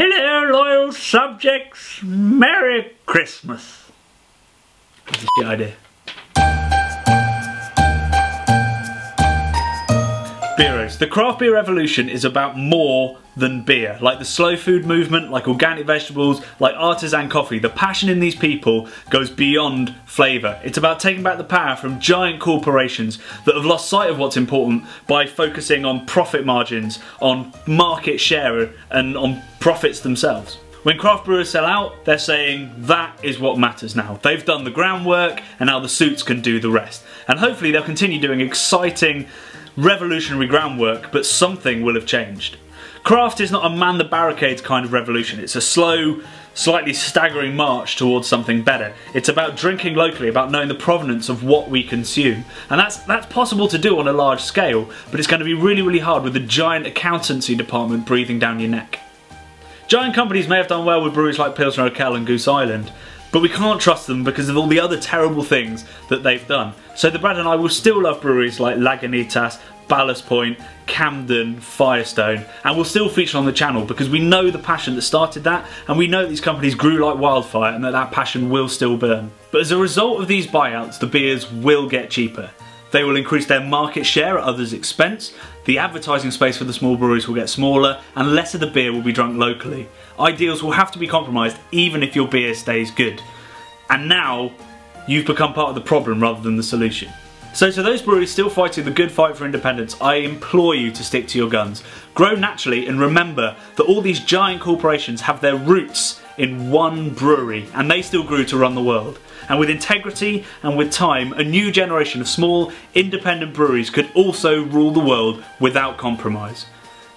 Hello, loyal subjects. Merry Christmas. That's a shit idea. Beeros. The craft beer revolution is about more than beer. Like the slow food movement, like organic vegetables, like artisan coffee, the passion in these people goes beyond flavour. It's about taking back the power from giant corporations that have lost sight of what's important by focusing on profit margins, on market share and on profits themselves. When craft brewers sell out, they're saying that is what matters now. They've done the groundwork and now the suits can do the rest. And hopefully they'll continue doing exciting, revolutionary groundwork, but something will have changed. Craft is not a man the barricades kind of revolution. It's a slow, slightly staggering march towards something better. It's about drinking locally, about knowing the provenance of what we consume. And that's possible to do on a large scale, but it's going to be really, really hard with the giant accountancy department breathing down your neck. Giant companies may have done well with breweries like Pilsner Urquell and Goose Island, but we can't trust them because of all the other terrible things that they've done. So the Brad and I will still love breweries like Lagunitas, Ballast Point, Camden, Firestone, and we'll still feature on the channel because we know the passion that started that, and we know these companies grew like wildfire and that passion will still burn. But as a result of these buyouts, the beers will get cheaper. They will increase their market share at others' expense, the advertising space for the small breweries will get smaller, and less of the beer will be drunk locally. Ideals will have to be compromised even if your beer stays good. And now, you've become part of the problem rather than the solution. So to those breweries still fighting the good fight for independence, I implore you to stick to your guns. Grow naturally and remember that all these giant corporations have their roots in one brewery, and they still grew to run the world. And with integrity and with time, a new generation of small, independent breweries could also rule the world without compromise.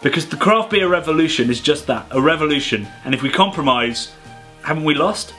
Because the craft beer revolution is just that, a revolution. And if we compromise, haven't we lost?